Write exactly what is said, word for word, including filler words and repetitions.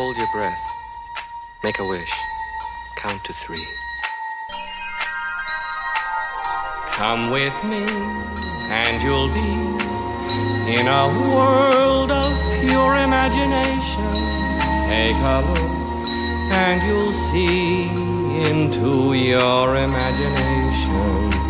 Hold your breath. Make a wish. Count to three. Come with me, and you'll be in a world of pure imagination. Take a look, and you'll see into your imagination.